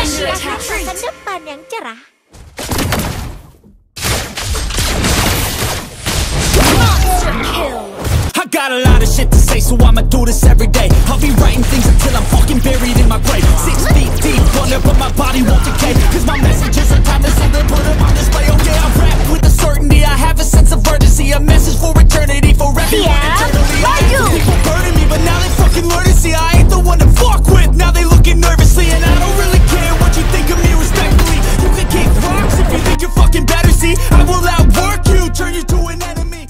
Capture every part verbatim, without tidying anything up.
Masa depan yang cerah. I got a lot of shit to say, so I'ma do this every day. I'll be writing things until I'm fucking buried in my grave. Six feet deep, wonder but my body won't decay. Cause my messages are timeless and they put them on display. Okay, I rap with a certainty, I have a sense of urgency. A message for eternity, for everyone eternally. I hate these people burning me, but now they fucking learn to see I ain't the one to fuck with, now they looking nervously. And I don't really care what you think of me respectfully. You can kick rocks if you think you're fucking better, see I will outwork you, turn you to an enemy.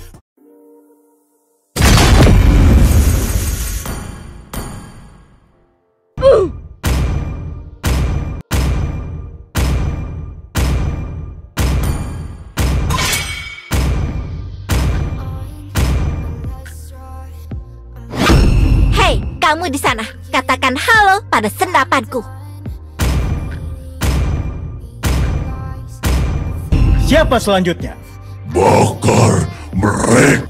Kamu di sana, katakan halo pada sendapanku. Siapa selanjutnya? Bakar mereka.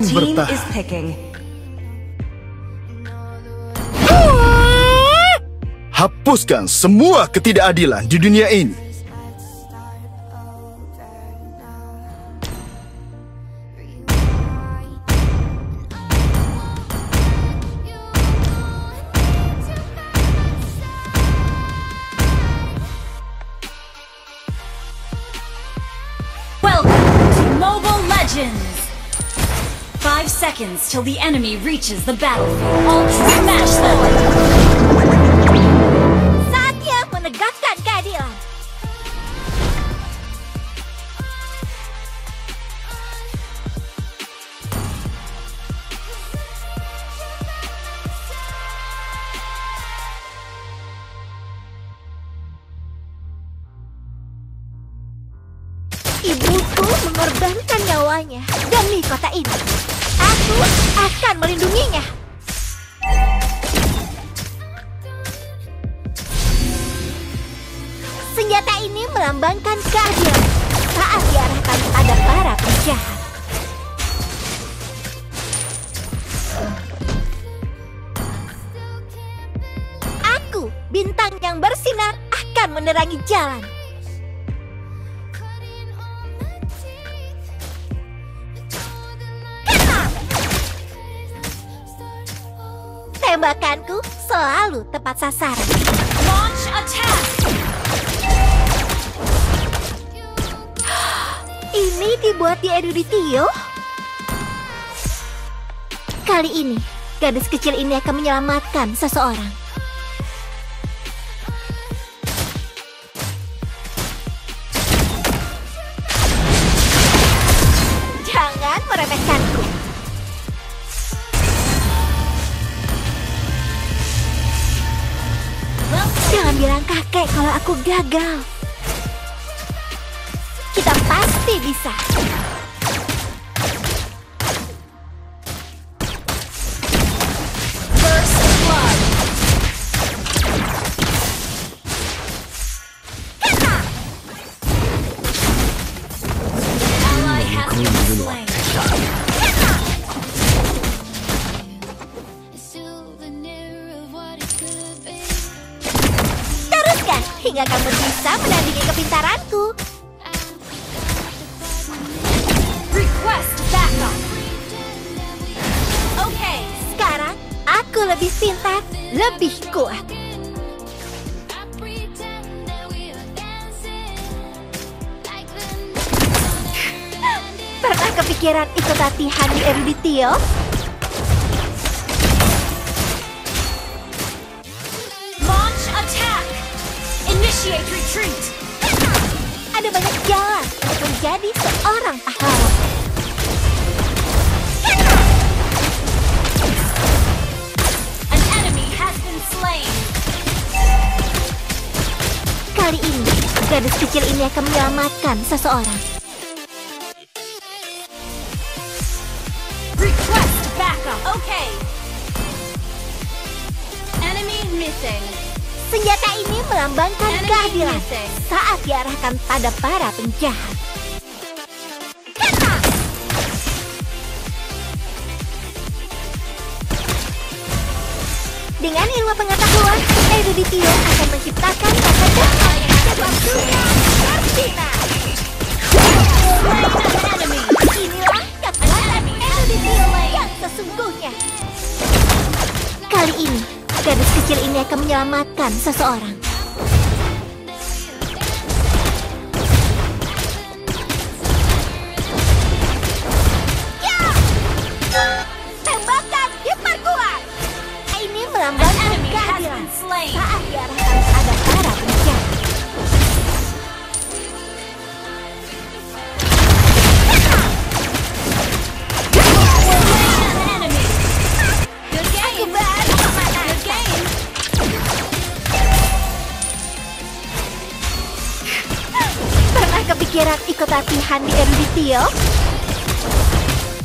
Team is picking. Hapuskan semua ketidakadilan di dunia ini. Five seconds till the enemy reaches the battlefield. All smash them. Saatnya menegakkan keadilan. Ibuku mengorbankan nyawanya demi kota ini. Aku akan melindunginya. Senjata ini melambangkan keadilan saat diarahkan pada para penjahat. Aku, bintang yang bersinar, akan menerangi jalan. Tembakanku selalu tepat sasaran. Launch attack. Ini dibuat di Eduditio. Kali ini, gadis kecil ini akan menyelamatkan seseorang. Jangan meremehkanku. Jangan bilang kakek kalau aku gagal. Kita pasti bisa. First blood. Kita. Ally has been slain. Hingga kamu bisa menandingi kepintaranku. Request backup. Oke, okay. Sekarang aku lebih pintar, lebih kuat. Pernah kepikiran ikut latihan di Euditio? Launch attack. Initiate retreat. Ada banyak jalan untuk menjadi seorang pahlawan. An enemy has been slain. Kali ini, gadis kecil ini akan menyelamatkan seseorang. Request backup. Okay. Enemy missing. Senjata ini melambangkan keadilan saat diarahkan pada para penjahat. Kena! Dengan ilmu pengetahuan, Eduditio akan menciptakan kata damai yang cepat dunia bersina. Inilah kekuatan Eduditio yang sesungguhnya. Kali ini, gadis kecil ini akan menyelamatkan seseorang. Kepikiran ikut latihan di Euditio?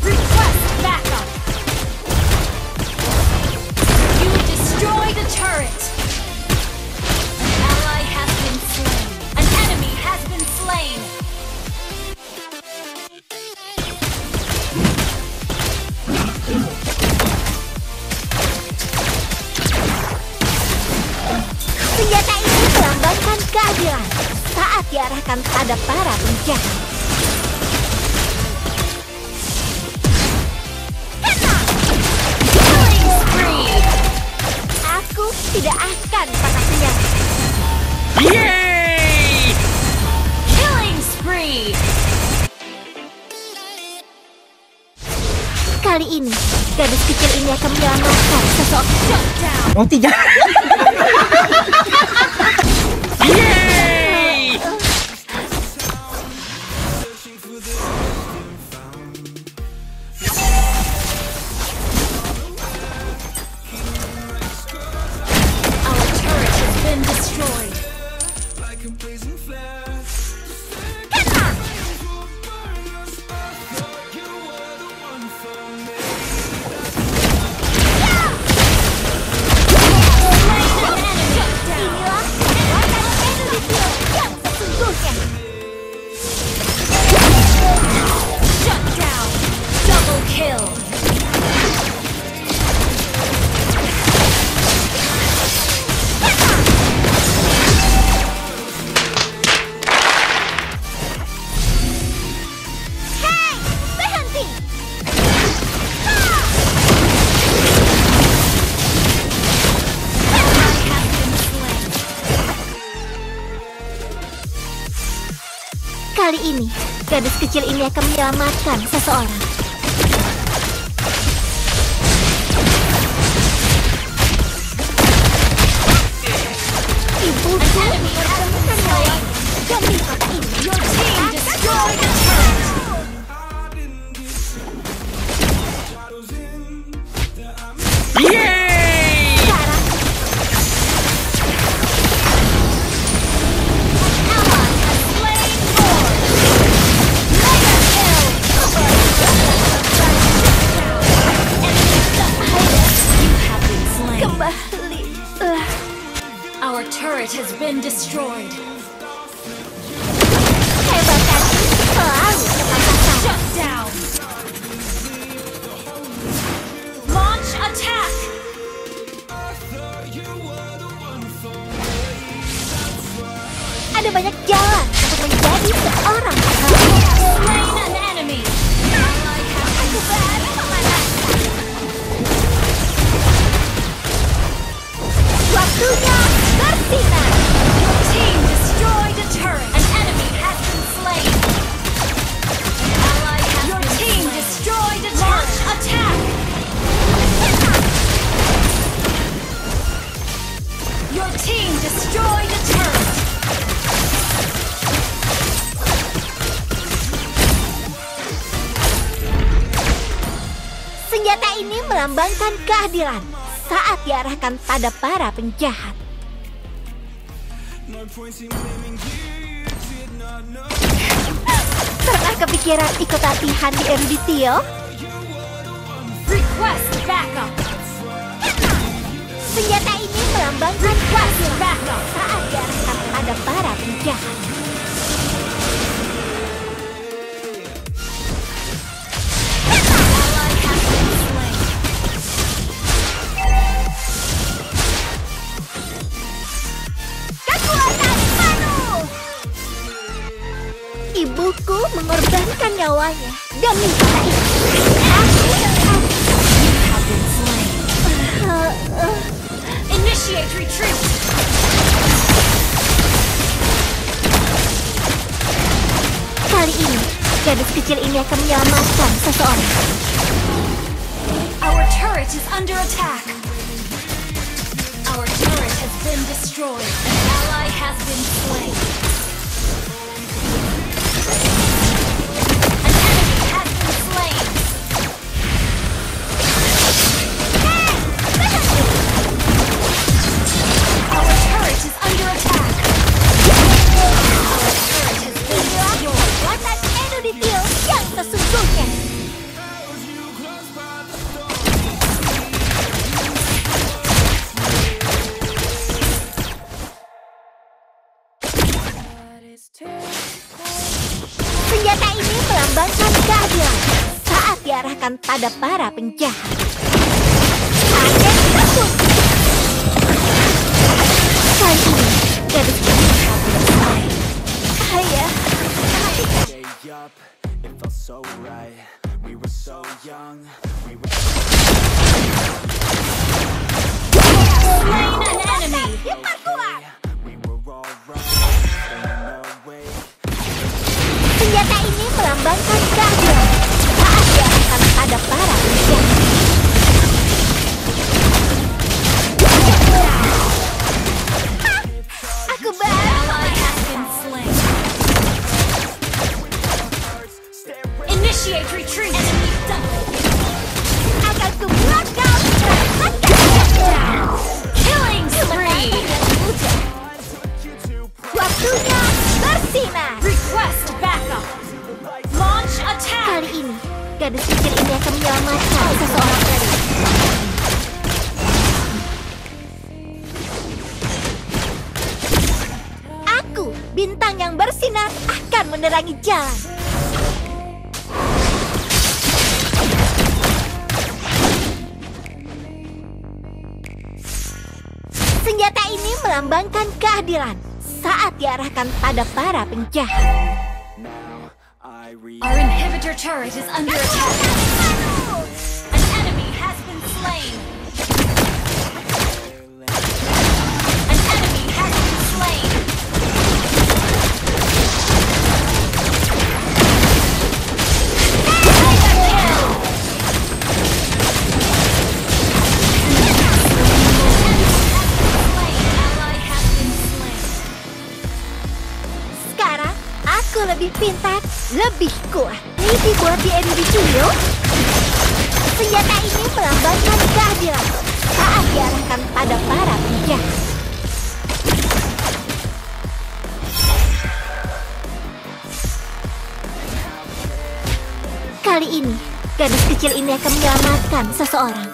Request backup. You destroy the turret. An ally has been slain. An enemy has been slain. Senjata ini melambangkan keadilan. Saat diarahkan pada para penjahat. Aku tidak akan patah senyap. Yeay! Killing spree. Kali ini, gadis kecil ini akan menyelamatkan seseorang. Shutdown. Oh tidak. Kali ini, gadis kecil ini akan menyelamatkan seseorang. Ibu ini It has been destroyed. Shut down. Launch attack. Ada banyak jalan untuk menjadi seorang pengkhianat. An enemy. Waktunya. Your team destroyed a turret. An enemy has been slain. An ally has Your been team slain. Destroyed a turret. Attack! Your team destroyed a turret. Senjata ini melambangkan keadilan saat diarahkan pada para penjahat. Pernah kepikiran ikut latihan di Euditio? Request backup. Senjata ini melambangkan kuasa backup saat diarahkan pada para penjahat. nyawanya demi kita ini. Uh, uh. Initiate retreat. Kali ini, gadis kecil ini akan menyelamatkan seseorang. Our turret is under attack. Our turret has been destroyed. An ally has been slain. An enemy has been slain. Our turret is under attack. Our turret has been destroyed. Kekuatan Edudithium yang sesungguhnya. Senjata ini melambangkan keadilan saat diarahkan pada para penjahat. Ada takut. Kali ini, gadis ini akan selesai. Ayah. Senjata ini melambangkan keadilan saat diarahkan pada para penjahat. Aku baru. Initiate retreat. Enemy double. Akan ku buat kau terpecah. Killing spree. Waktunya bersinar. Request backup. Launch attack. Kali ini, gadis kecil ini akan menyelamatkan seseorang lagi. Aku, bintang yang bersinar, akan menerangi jalan. Senjata ini melambangkan keadilan saat diarahkan pada para penjahat. Our inhibitor turret is under attack. An enemy has been slain. An enemy has been slain. Lebih pintar, lebih kuat. Ini dibuat di Euditio. Senjata ini melambangkan keadilan saat diarahkan pada para penjahat. Kali ini, gadis kecil ini akan menyelamatkan seseorang.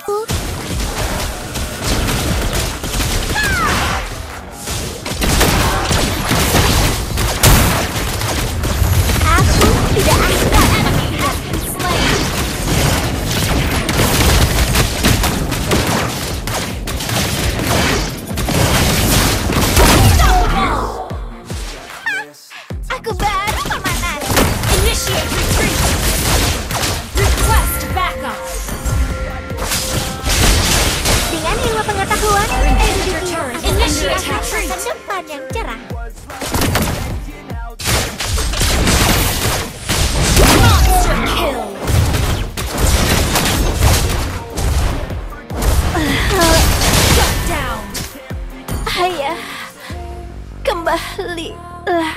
Tidak akan enemy has been slain. Aku baru pemanas. Initiate retreat. Request backup. Dengan ilmu pengetahuan, initiate retreat. Masa depan yang cerah. Ayah, kembalilah.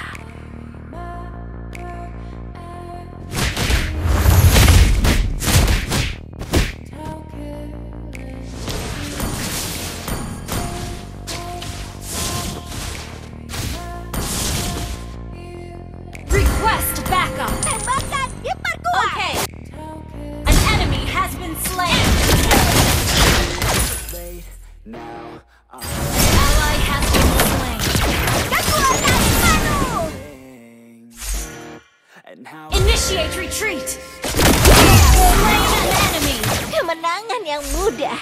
Request backup. Tembakan, diperkuat. Okay. An enemy has been slain. Initiate retreat. Slain an enemy. Kemenangan yang mudah.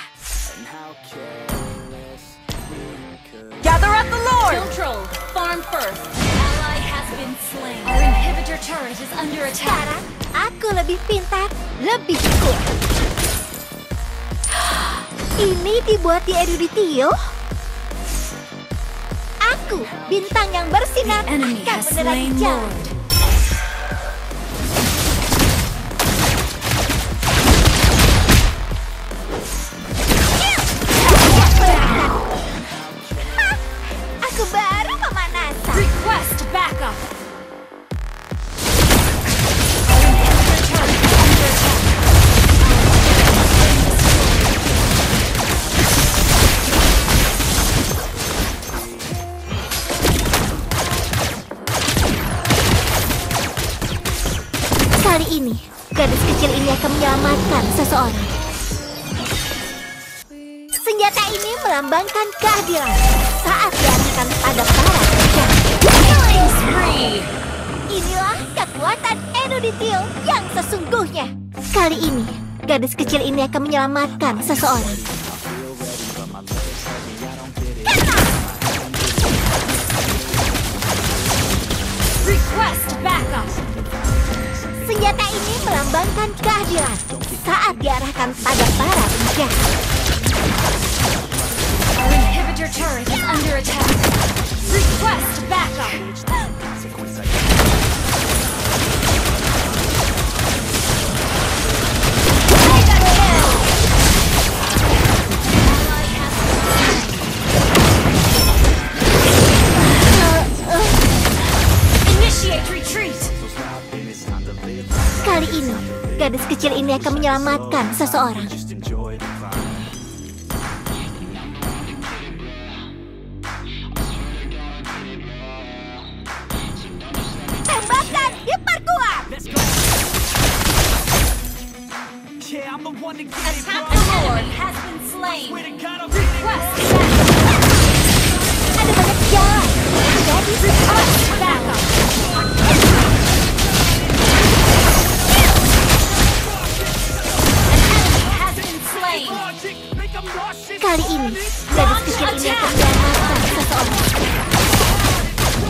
Gather up the Lord. Control. Farm first. Ally has Our inhibitor turret is under attack. Sekarang, aku lebih pintar, lebih kuat. Ini dibuat di Eduditio. Aku, bintang yang bersinar, akan menerangi jalan. Gadis kecil ini akan menyelamatkan seseorang. Senjata ini melambangkan keadilan saat diarahkan pada para penjahat. Killing spree. Inilah kekuatan Euditio yang sesungguhnya. Kali ini, gadis kecil ini akan menyelamatkan seseorang. Kata. Request backup. Senjata ini melambangkan keadilan saat diarahkan pada para penjahat. Our inhibitor turret is under attack. Request backup. Kali ini, gadis kecil ini akan menyelamatkan seseorang. Tembakan hiperkuat! Attack the Lord has been slain. Request backup. Ada banyak jalan. Jadi request backup. Kali ini, gadis kecil ini akan menyelamatkan seseorang.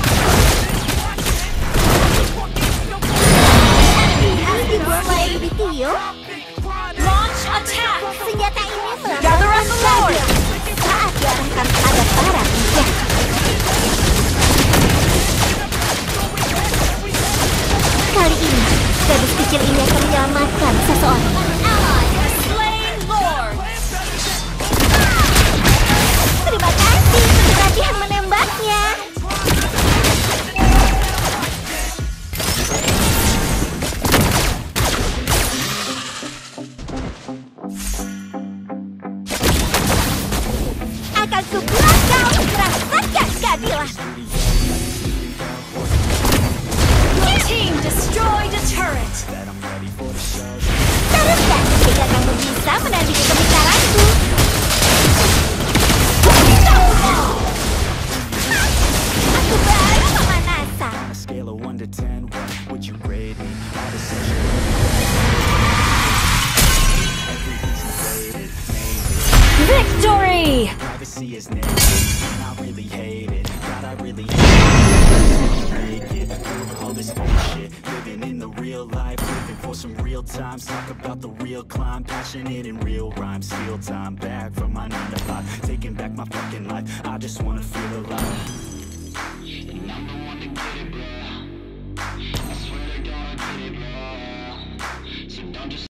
Ini dibuat oleh Euditio. Launch attack. Senjata ini melambangkan keadilan saat diarahkan pada para penjahat. Kali ini, gadis kecil ini akan menyelamatkan seseorang. Victory! Privacy is naked, and I really hate it. God, I really hate it. All this bullshit, living in the real life, living for some real times. Talk about the real climb, passionate in real rhymes. Steal time back from my nine to five, taking back my fucking life. I just wanna feel alive.